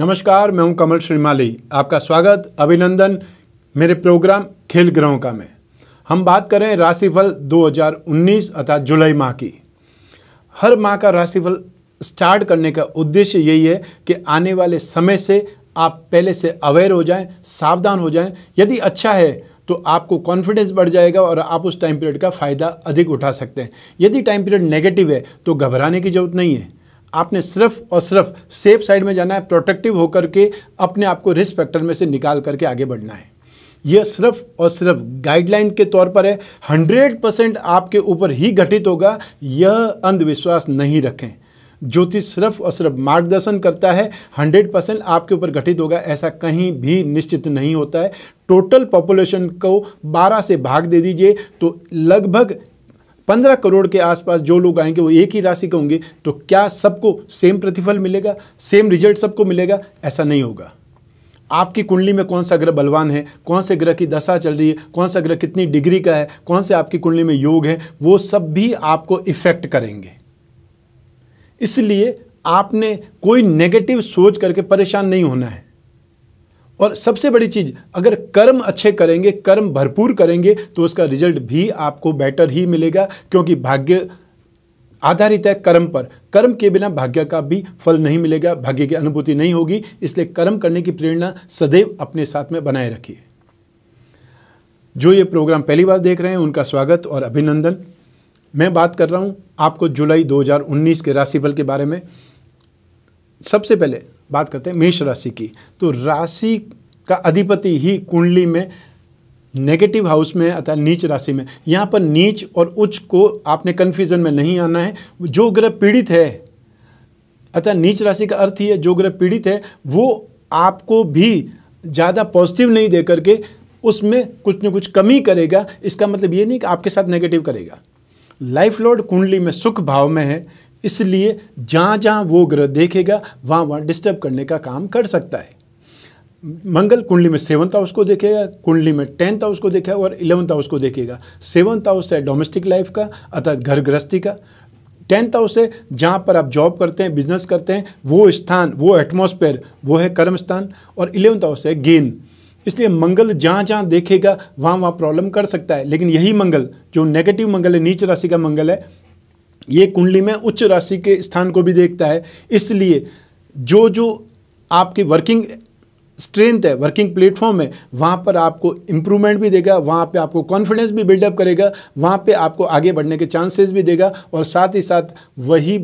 नमस्कार, मैं हूं कमल श्रीमाली। आपका स्वागत, अभिनंदन मेरे प्रोग्राम खेल ग्रहों का में। हम बात करें राशिफल 2019 अर्थात जुलाई माह की। हर माह का राशिफल स्टार्ट करने का उद्देश्य यही है कि आने वाले समय से आप पहले से अवेयर हो जाएं, सावधान हो जाएं। यदि अच्छा है तो आपको कॉन्फिडेंस बढ़ जाएगा और आप उस टाइम पीरियड का फ़ायदा अधिक उठा सकते हैं। यदि टाइम पीरियड नेगेटिव है तो घबराने की जरूरत नहीं है। आपने सिर्फ और सिर्फ सेफ साइड में जाना है, प्रोटेक्टिव होकर के अपने आप को रिस्क फैक्टर में से निकाल करके आगे बढ़ना है। यह सिर्फ और सिर्फ गाइडलाइन के तौर पर है। 100% आपके ऊपर ही घटित होगा, यह अंधविश्वास नहीं रखें। ज्योतिष सिर्फ और सिर्फ मार्गदर्शन करता है। 100% आपके ऊपर घटित होगा ऐसा कहीं भी निश्चित नहीं होता है। टोटल पॉपुलेशन को 12 से भाग दे दीजिए तो लगभग 15 करोड़ के आसपास जो लोग आएंगे वो एक ही राशि के होंगे। तो क्या सबको सेम प्रतिफल मिलेगा, सेम रिजल्ट सबको मिलेगा? ऐसा नहीं होगा। आपकी कुंडली में कौन सा ग्रह बलवान है, कौन से ग्रह की दशा चल रही है, कौन सा ग्रह कितनी डिग्री का है, कौन से आपकी कुंडली में योग है, वो सब भी आपको इफेक्ट करेंगे। इसलिए आपने कोई नेगेटिव सोच करके परेशान नहीं होना है। और सबसे बड़ी चीज़, अगर कर्म अच्छे करेंगे, कर्म भरपूर करेंगे तो उसका रिजल्ट भी आपको बेटर ही मिलेगा, क्योंकि भाग्य आधारित है कर्म पर। कर्म के बिना भाग्य का भी फल नहीं मिलेगा, भाग्य की अनुभूति नहीं होगी। इसलिए कर्म करने की प्रेरणा सदैव अपने साथ में बनाए रखिए। जो ये प्रोग्राम पहली बार देख रहे हैं उनका स्वागत और अभिनंदन। मैं बात कर रहा हूँ आपको जुलाई 2019 के राशिफल के बारे में। सबसे पहले बात करते हैं मेष राशि की। तो राशि का अधिपति ही कुंडली में नेगेटिव हाउस में अर्थात नीच राशि में। यहाँ पर नीच और उच्च को आपने कन्फ्यूजन में नहीं आना है। जो ग्रह पीड़ित है अर्थात नीच राशि का अर्थ ही है जो ग्रह पीड़ित है वो आपको भी ज़्यादा पॉजिटिव नहीं दे करके उसमें कुछ न कुछ कमी करेगा। इसका मतलब ये नहीं कि आपके साथ नेगेटिव करेगा। लाइफ लॉर्ड कुंडली में सुख भाव में है, इसलिए जहाँ जहाँ वो ग्रह देखेगा वहाँ वहाँ डिस्टर्ब करने का काम कर सकता है। मंगल कुंडली में 7th हाउस को देखेगा, कुंडली में 10th हाउस को देखेगा और 11th हाउस को देखेगा। 7th हाउस है डोमेस्टिक लाइफ का अर्थात घर गृहस्थी का। 10th हाउस है जहाँ पर आप जॉब करते हैं, बिजनेस करते हैं, वो स्थान, वो एटमोसफेयर, वो है कर्म स्थान। और 11th हाउस है गेन। इसलिए मंगल जहाँ जहाँ देखेगा वहाँ वहाँ प्रॉब्लम कर सकता है। लेकिन यही मंगल जो नेगेटिव मंगल है, नीच राशि का मंगल है, ये कुंडली में उच्च राशि के स्थान को भी देखता है। इसलिए जो जो आपकी वर्किंग स्ट्रेंथ है, वर्किंग प्लेटफॉर्म है, वहाँ पर आपको इम्प्रूवमेंट भी देगा, वहाँ पे आपको कॉन्फिडेंस भी बिल्डअप करेगा, वहाँ पे आपको आगे बढ़ने के चांसेस भी देगा। और साथ ही साथ वही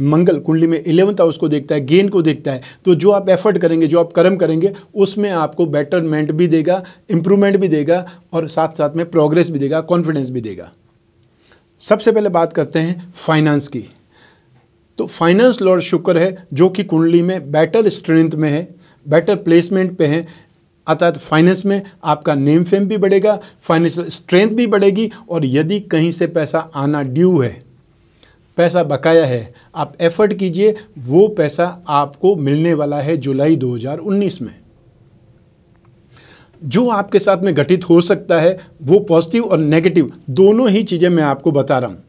मंगल कुंडली में 11th हाउस को देखता है, गेन को देखता है। तो जो आप एफर्ट करेंगे, जो आप कर्म करेंगे, उसमें आपको बेटरमेंट भी देगा, इम्प्रूवमेंट भी देगा और साथ साथ में प्रोग्रेस भी देगा, कॉन्फिडेंस भी देगा। सबसे पहले बात करते हैं फाइनेंस की। तो फाइनेंस लॉर्ड शुक्र है जो कि कुंडली में बेटर स्ट्रेंथ में है, बेटर प्लेसमेंट पे है। अर्थात फाइनेंस में आपका नेम फेम भी बढ़ेगा, फाइनेंशियल स्ट्रेंथ भी बढ़ेगी। और यदि कहीं से पैसा आना ड्यू है, पैसा बकाया है, आप एफर्ट कीजिए, वो पैसा आपको मिलने वाला है जुलाई 2019 में। जो आपके साथ में घटित हो सकता है वो पॉजिटिव और नेगेटिव दोनों ही चीज़ें मैं आपको बता रहा हूँ।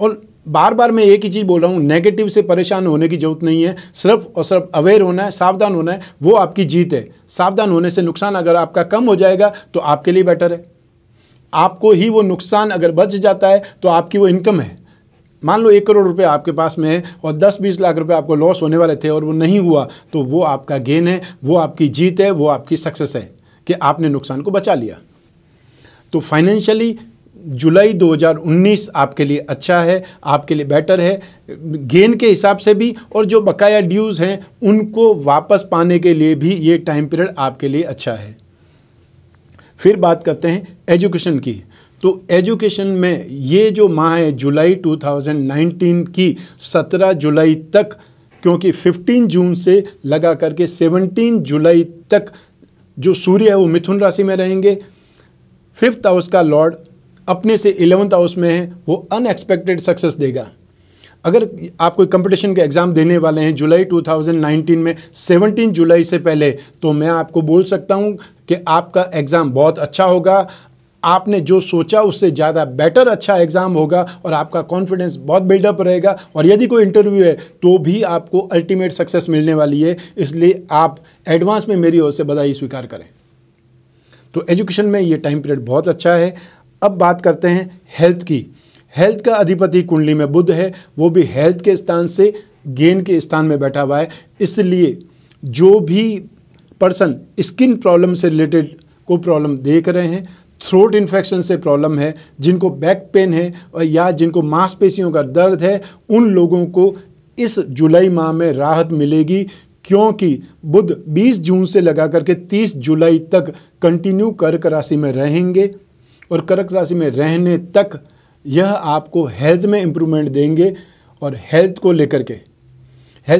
और बार बार मैं एक ही चीज़ बोल रहा हूँ, नेगेटिव से परेशान होने की ज़रूरत नहीं है। सिर्फ और सिर्फ अवेयर होना है, सावधान होना है, वो आपकी जीत है। सावधान होने से नुकसान अगर आपका कम हो जाएगा तो आपके लिए बेटर है। आपको ही वो नुकसान अगर बच जाता है तो आपकी वो इनकम है। मान लो 1 करोड़ रुपए आपके पास में है और 10-20 लाख रुपए आपको लॉस होने वाले थे और वो नहीं हुआ, तो वो आपका गेन है, वो आपकी जीत है, वो आपकी सक्सेस है कि आपने नुकसान को बचा लिया। तो फाइनेंशियली जुलाई 2019 आपके लिए अच्छा है, आपके लिए बेटर है, गेन के हिसाब से भी। और जो बकाया ड्यूज़ हैं उनको वापस पाने के लिए भी ये टाइम पीरियड आपके लिए अच्छा है। फिर बात करते हैं एजुकेशन की। तो एजुकेशन में ये जो माह है जुलाई 2019 की 17 जुलाई तक, क्योंकि 15 जून से लगा करके 17 जुलाई तक जो सूर्य है वो मिथुन राशि में रहेंगे। 5th हाउस का लॉर्ड अपने से 11th हाउस में है, वो अनएक्सपेक्टेड सक्सेस देगा। अगर आप कोई कंपटीशन के एग्ज़ाम देने वाले हैं जुलाई 2019 में 17 जुलाई से पहले, तो मैं आपको बोल सकता हूँ कि आपका एग्ज़ाम बहुत अच्छा होगा, आपने जो सोचा उससे ज़्यादा बेटर अच्छा एग्ज़ाम होगा और आपका कॉन्फिडेंस बहुत बिल्डअप रहेगा और यदि कोई इंटरव्यू है तो भी आपको अल्टीमेट सक्सेस मिलने वाली है। इसलिए आप एडवांस में मेरी ओर से बधाई स्वीकार करें। तो एजुकेशन में ये टाइम पीरियड बहुत अच्छा है। अब बात करते हैं हेल्थ की। हेल्थ का अधिपति कुंडली में बुध है, वो भी हेल्थ के स्थान से गेन के स्थान में बैठा हुआ है। इसलिए जो भी पर्सन स्किन प्रॉब्लम से रिलेटेड को प्रॉब्लम देख रहे हैं, थ्रोट इन्फेक्शन से प्रॉब्लम है, जिनको बैक पेन है और या जिनको मांसपेशियों का दर्द है, उन लोगों को इस जुलाई माह में राहत मिलेगी क्योंकि बुध 20 जून से लगा करके 30 जुलाई तक कंटिन्यू कर्क राशि में रहेंगे और कर्क राशि में रहने तक यह आपको हेल्थ में इम्प्रूवमेंट देंगे और हेल्थ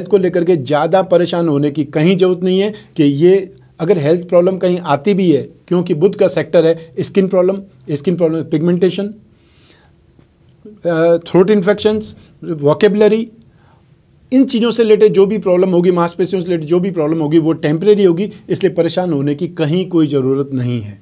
को लेकर के ज़्यादा परेशान होने की कहीं ज़रूरत नहीं है कि ये अगर हेल्थ प्रॉब्लम कहीं आती भी है क्योंकि बुध का सेक्टर है skin problem pigmentation, throat infections, vocabulary, इन चीज़ों से रिलेटेड जो भी प्रॉब्लम होगी, मांसपेशियों से रिलेटेड जो भी प्रॉब्लम होगी वो टेम्परेरी होगी, इसलिए परेशान होने की कहीं कोई ज़रूरत नहीं है।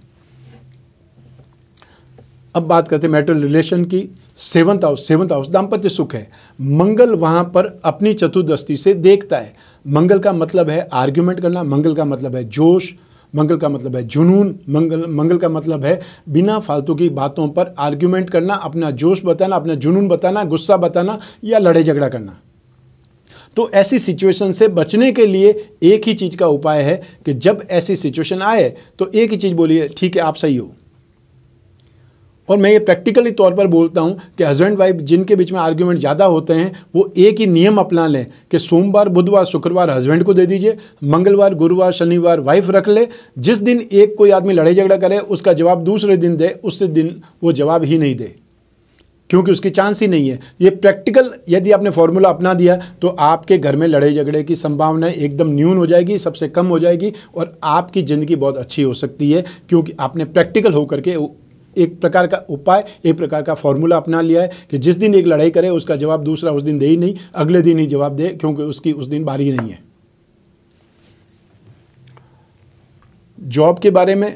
अब बात करते हैं मैरिटल रिलेशन की। सेवंथ हाउस दाम्पत्य सुख है। मंगल वहाँ पर अपनी चतुर्दृष्टि से देखता है। मंगल का मतलब है आर्ग्यूमेंट करना, मंगल का मतलब है जोश, मंगल का मतलब है जुनून, मंगल का मतलब है बिना फालतू की बातों पर आर्ग्यूमेंट करना, अपना जोश बताना, अपना जुनून बताना, गुस्सा बताना या लड़ाई झगड़ा करना। तो ऐसी सिचुएशन से बचने के लिए एक ही चीज़ का उपाय है कि जब ऐसी सिचुएशन आए तो एक ही चीज़ बोलिए, ठीक है आप सही हो। और मैं ये प्रैक्टिकली तौर पर बोलता हूँ कि हस्बैंड वाइफ जिनके बीच में आर्ग्यूमेंट ज़्यादा होते हैं वो एक ही नियम अपना लें कि सोमवार, बुधवार, शुक्रवार हस्बैंड को दे दीजिए, मंगलवार, गुरुवार, शनिवार वाइफ रख ले। जिस दिन एक कोई आदमी लड़ाई झगड़ा करे उसका जवाब दूसरे दिन दे, उससे दिन वो जवाब ही नहीं दे क्योंकि उसकी चांस ही नहीं है। ये प्रैक्टिकल यदि आपने फॉर्मूला अपना दिया तो आपके घर में लड़ाई झगड़े की संभावना एकदम न्यून हो जाएगी, सबसे कम हो जाएगी और आपकी ज़िंदगी बहुत अच्छी हो सकती है क्योंकि आपने प्रैक्टिकल होकर के एक प्रकार का उपाय, एक प्रकार का फॉर्मूला अपना लिया है कि जिस दिन एक लड़ाई करे उसका जवाब दूसरा उस दिन दे ही नहीं, अगले दिन ही जवाब दे क्योंकि उसकी उस दिन बारी नहीं है। जॉब के बारे में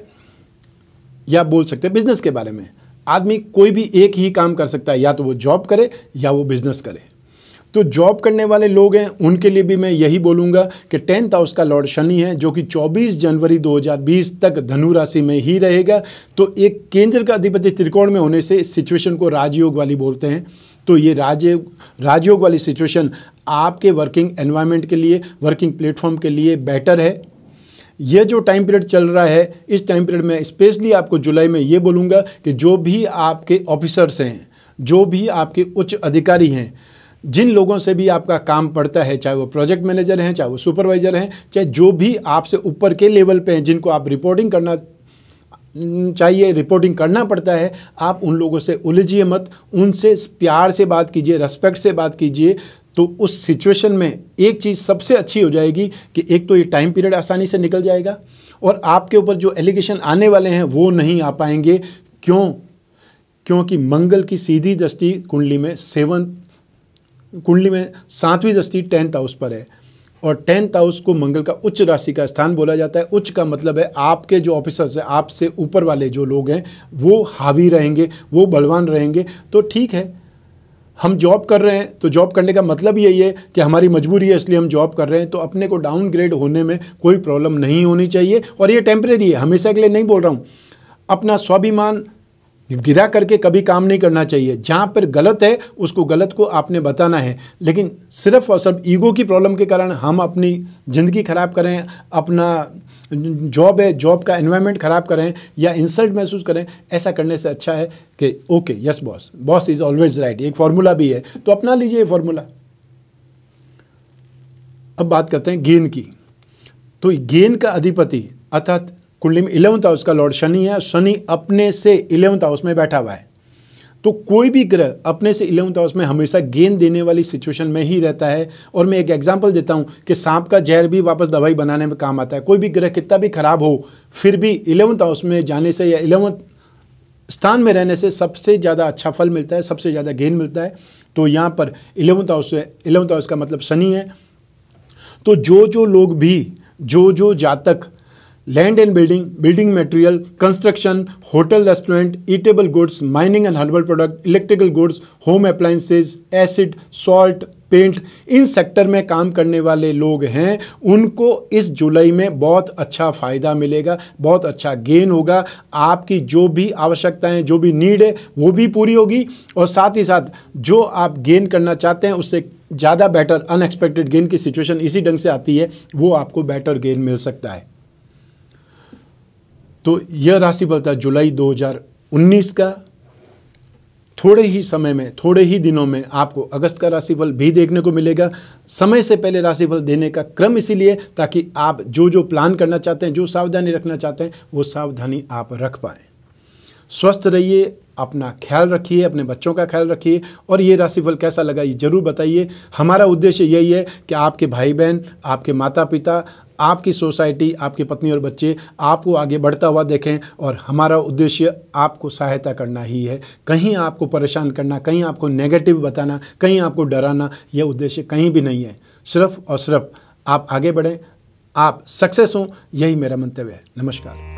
या बोल सकते हैं बिजनेस के बारे में, आदमी कोई भी एक ही काम कर सकता है, या तो वो जॉब करे या वो बिजनेस करे। तो जॉब करने वाले लोग हैं उनके लिए भी मैं यही बोलूँगा कि 10th हाउस का लॉर्ड शनि है जो कि 24 जनवरी 2020 तक धनु राशि में ही रहेगा। तो एक केंद्र का अधिपति त्रिकोण में होने से सिचुएशन को राजयोग वाली बोलते हैं। तो ये राजयोग वाली सिचुएशन आपके वर्किंग एनवायरनमेंट के लिए, वर्किंग प्लेटफॉर्म के लिए बेटर है। ये जो टाइम पीरियड चल रहा है इस टाइम पीरियड में स्पेशली आपको जुलाई में ये बोलूँगा कि जो भी आपके ऑफिसर्स हैं, जो भी आपके उच्च अधिकारी हैं, जिन लोगों से भी आपका काम पड़ता है, चाहे वो प्रोजेक्ट मैनेजर हैं, चाहे वो सुपरवाइज़र हैं, चाहे जो भी आपसे ऊपर के लेवल पे हैं जिनको आप रिपोर्टिंग करना चाहिए, रिपोर्टिंग करना पड़ता है, आप उन लोगों से उलझिए मत, उनसे प्यार से बात कीजिए, रेस्पेक्ट से बात कीजिए। तो उस सिचुएशन में एक चीज़ सबसे अच्छी हो जाएगी कि एक तो ये टाइम पीरियड आसानी से निकल जाएगा और आपके ऊपर जो एलिगेशन आने वाले हैं वो नहीं आ पाएंगे। क्योंकि मंगल की सीधी दृष्टि कुंडली में सातवीं दृष्टि 10th हाउस पर है और 10th हाउस को मंगल का उच्च राशि का स्थान बोला जाता है। उच्च का मतलब है आपके जो ऑफिसर्स हैं, आपसे ऊपर वाले जो लोग हैं वो हावी रहेंगे, वो बलवान रहेंगे। तो ठीक है, हम जॉब कर रहे हैं तो जॉब करने का मतलब यही है कि हमारी मजबूरी है इसलिए हम जॉब कर रहे हैं, तो अपने को डाउनग्रेड होने में कोई प्रॉब्लम नहीं होनी चाहिए। और ये टेम्परेरी है, हमेशा के लिए नहीं बोल रहा हूँ। अपना स्वाभिमान गिरा करके कभी काम नहीं करना चाहिए। जहाँ पर गलत है उसको गलत को आपने बताना है, लेकिन सिर्फ और सिर्फ ईगो की प्रॉब्लम के कारण हम अपनी ज़िंदगी ख़राब करें, अपना जॉब है, जॉब का एनवायरनमेंट ख़राब करें या इंसल्ट महसूस करें, ऐसा करने से अच्छा है कि okay yes boss, boss is always right. एक फार्मूला भी है तो अपना लीजिए ये फार्मूला। अब बात करते हैं गेन की। तो गेन का अधिपति अर्थात कुंडली में 11th हाउस का लॉर्ड शनि है। शनि अपने से 11th हाउस में बैठा हुआ है, तो कोई भी ग्रह अपने से 11th हाउस में हमेशा गेन देने वाली सिचुएशन में ही रहता है। और मैं एक एग्जांपल देता हूं कि सांप का जहर भी वापस दवाई बनाने में काम आता है। कोई भी ग्रह कितना भी खराब हो फिर भी 11th हाउस में जाने से या 11th स्थान में रहने से सबसे ज़्यादा अच्छा फल मिलता है, सबसे ज़्यादा गेन मिलता है। तो यहाँ पर 11th हाउस का मतलब शनि है। तो जो जो लोग भी, जो जो जातक land and building, building material, construction, hotel restaurant, eatable goods, mining and herbal product, electrical goods, home appliances, acid, salt, paint, इन सेक्टर में काम करने वाले लोग हैं, उनको इस जुलाई में बहुत अच्छा फ़ायदा मिलेगा, बहुत अच्छा गेन होगा। आपकी जो भी आवश्यकताएं, जो भी नीड है वो भी पूरी होगी और साथ ही साथ जो आप गेन करना चाहते हैं उससे ज़्यादा बेटर अनएक्सपेक्टेड गेन की सिचुएशन इसी ढंग से आती है, वो आपको बेटर गेन मिल सकता है। तो यह राशिफल था जुलाई 2019 का। थोड़े ही समय में, थोड़े ही दिनों में आपको अगस्त का राशिफल भी देखने को मिलेगा। समय से पहले राशिफल देने का क्रम इसीलिए ताकि आप जो जो प्लान करना चाहते हैं, जो सावधानी रखना चाहते हैं, वो सावधानी आप रख पाएँ। स्वस्थ रहिए, अपना ख्याल रखिए, अपने बच्चों का ख्याल रखिए और ये राशिफल कैसा लगा ये ज़रूर बताइए। हमारा उद्देश्य यही है कि आपके भाई बहन, आपके माता पिता, आपकी सोसाइटी, आपकी पत्नी और बच्चे आपको आगे बढ़ता हुआ देखें और हमारा उद्देश्य आपको सहायता करना ही है। कहीं आपको परेशान करना, कहीं आपको नेगेटिव बताना, कहीं आपको डराना, यह उद्देश्य कहीं भी नहीं है। सिर्फ और सिर्फ आप आगे बढ़ें, आप सक्सेस हों, यही मेरा मंतव्य है। नमस्कार।